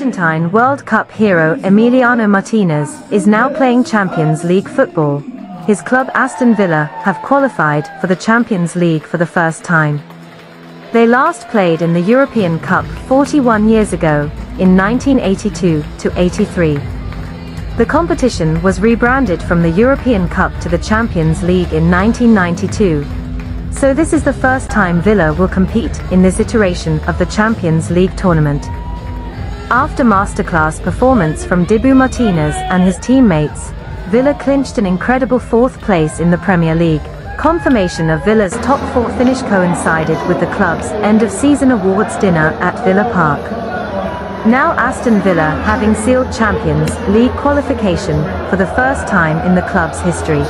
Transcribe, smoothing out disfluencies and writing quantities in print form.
Argentine World Cup hero Emiliano Martinez is now playing Champions League football. His club Aston Villa have qualified for the Champions League for the first time. They last played in the European Cup 41 years ago, in 1982-83. The competition was rebranded from the European Cup to the Champions League in 1992. So this is the first time Villa will compete in this iteration of the Champions League tournament. After masterclass performance from Dibu Martinez and his teammates, Villa clinched an incredible fourth place in the Premier League. Confirmation of Villa's top four finish coincided with the club's end-of-season awards dinner at Villa Park. Now Aston Villa having sealed Champions League qualification for the first time in the club's history.